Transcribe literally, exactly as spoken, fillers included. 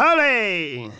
Hurry!